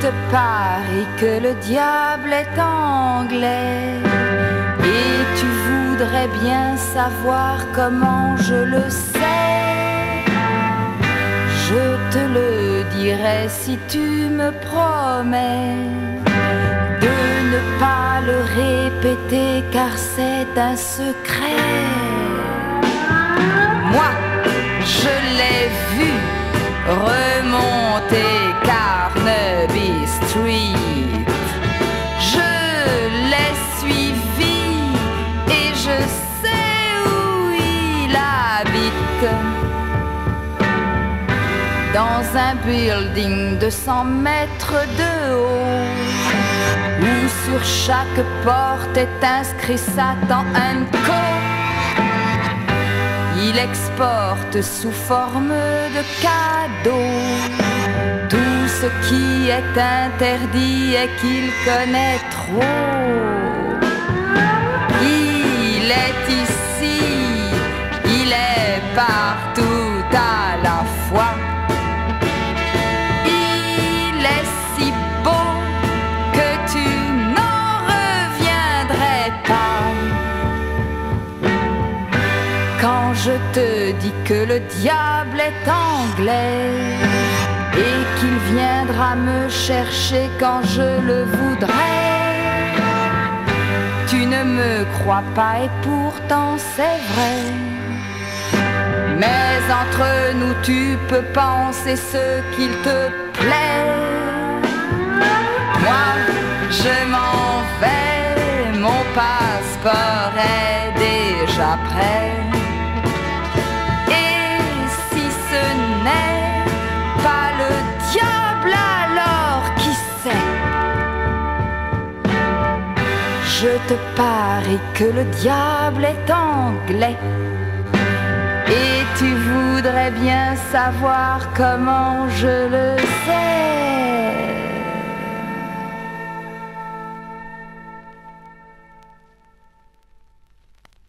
te parie que le diable est anglais, et tu voudrais bien savoir comment je le sais. Je te le dirai si tu me promets de ne pas le répéter, car c'est un secret. Moi, je l'ai vu remonter Carnaby Street. Je l'ai suivi et je sais où il habite. Dans un building de 100 mètres de haut, où sur chaque porte est inscrit Satan & Co. Il exporte sous forme de cadeaux tout ce qui est interdit et qu'il connaît trop. Il est ici, il est partout à la fois. Il est si beau que tu n'en reviendrais pas. Quand je te dis que le diable est anglais et qu'il viendra me chercher quand je le voudrais, tu ne me crois pas et pourtant c'est vrai. Mais entre nous tu peux penser ce qu'il te plaît. Moi je m'en vais, mon passeport est déjà prêt. Je te parie que le diable est anglais, et tu voudrais bien savoir comment je le sais.